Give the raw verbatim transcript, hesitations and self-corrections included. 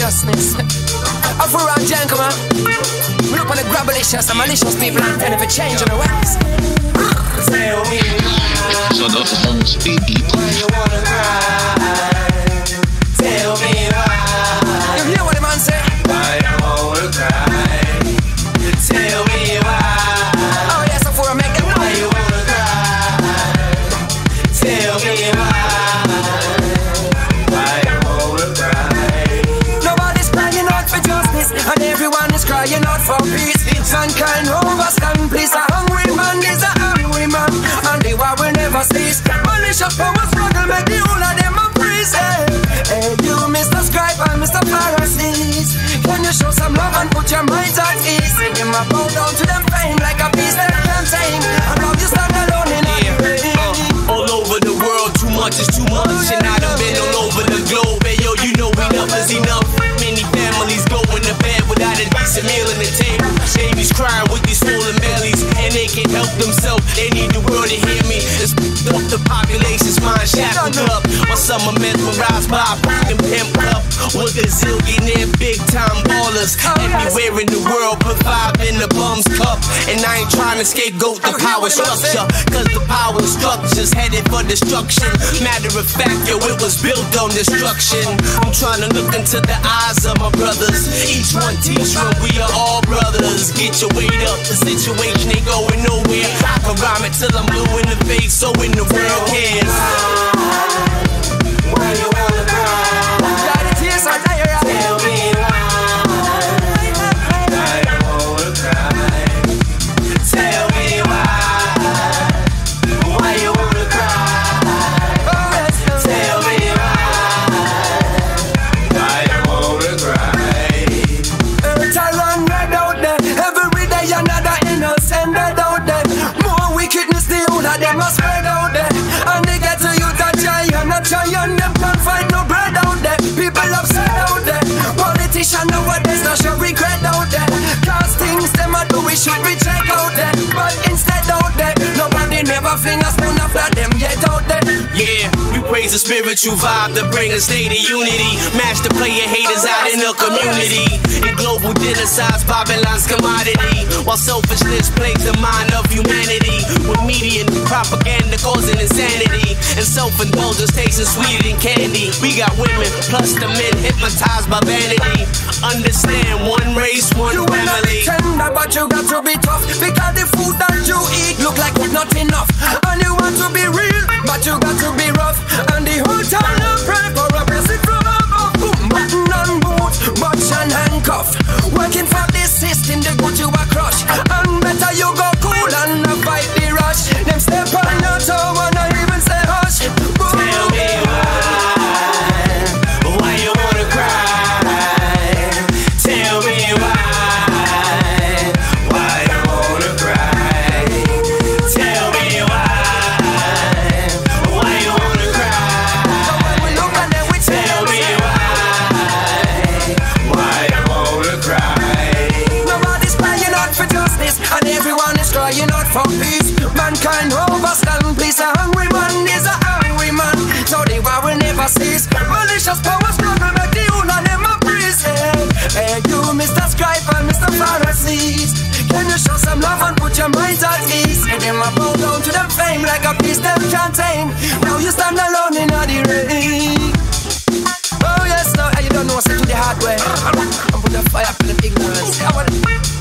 righteousness. I for round Jan, come on. We look on the grabbalicious and malicious people and tend to change on the ways. So those homes be people. Why you wanna cry? Tell me why. You hear what the man say? Why you wanna cry? Tell me why. Oh yes, I for a make it. Why you wanna cry? Tell me why. And everyone is crying out for peace. Mankind overstand, please. A hungry man is a hungry man, and the war will never cease. Malicious power struggle make the whole of them a priest. Hey, hey, you Mister Scribe and Mister Pharisees, can you show some love and put your minds at ease? Send them a bow down to them fame like a beast that I am saying. And now you stand alone in yeah. the uh, all over the world, too much is too much. And I done been all over the globe. Hey, yo, you know enough is enough. Many families go in the bed without a decent meal in the table. Babies crying with these swollen bellies, and they can't help themselves. They need the world to hear me. It's up the population's mind shackled up. Or some are mesmerized by a fucking pimp up. With a zillionaire big time ballers everywhere in the world, providing the bum's cup. And I ain't trying to scapegoat the power structure, cause the power structure's headed for destruction. Matter of fact, yo, it was built on destruction. I'm trying to look into the eyes of my brothers. Each one teach one, we are all brothers. Get your weight up, the situation ain't going nowhere. I can rhyme it till I'm blue in the face, so in the world cares. Why you wanna cry? Tell me why. Why you wanna cry? Tell me why. Why you wanna cry? Tell me why. Why you wanna cry? Tyrant red out there, every day another innocent red out there. More wickedness, the whole of them must spread out there. And they get to you that giant, a giant, them can't find no bread out there. People upset out there, politicians nowadays not sure regret out there. Cause things them a do we should recheck out there, but instead out there, nobody never fling a spoon after them yet out there. Yeah, we praise the spiritual vibe that bring a state of unity. Master player haters out in the community. And global genocides, Babylon's commodity, while selfishness plagues the mind of humanity. With media and propaganda causing insanity, and self-indulgence tasting sweeter than candy. We got women plus the men hypnotized by vanity. Understand, one race, one you family. You will not be tender, but you got to be tough, because the food that you eat look like it's not enough. And you want to be real, but you got to be rough. And the whole town will pray for a blessing from above. Button and boot, watch and handcuff, working for this system, they got you a crush. And better you go cool and not fight the rush. Them step on your toe and not even say hush. Boom. Tell me why. For peace, mankind overstand, please. A hungry man is a hungry man, so the war will never cease. Malicious power struggle make the whole of them a priest. Hey, hey, you Mister Scribe and Mister Pharisees, can you show some love and put your minds at ease? And them a bow down to them fame like a beast them can't tame. Now you stand alone in all the rain. Oh yes, now you don't know what's to the hard way. I'm putting fire up in the ignorance.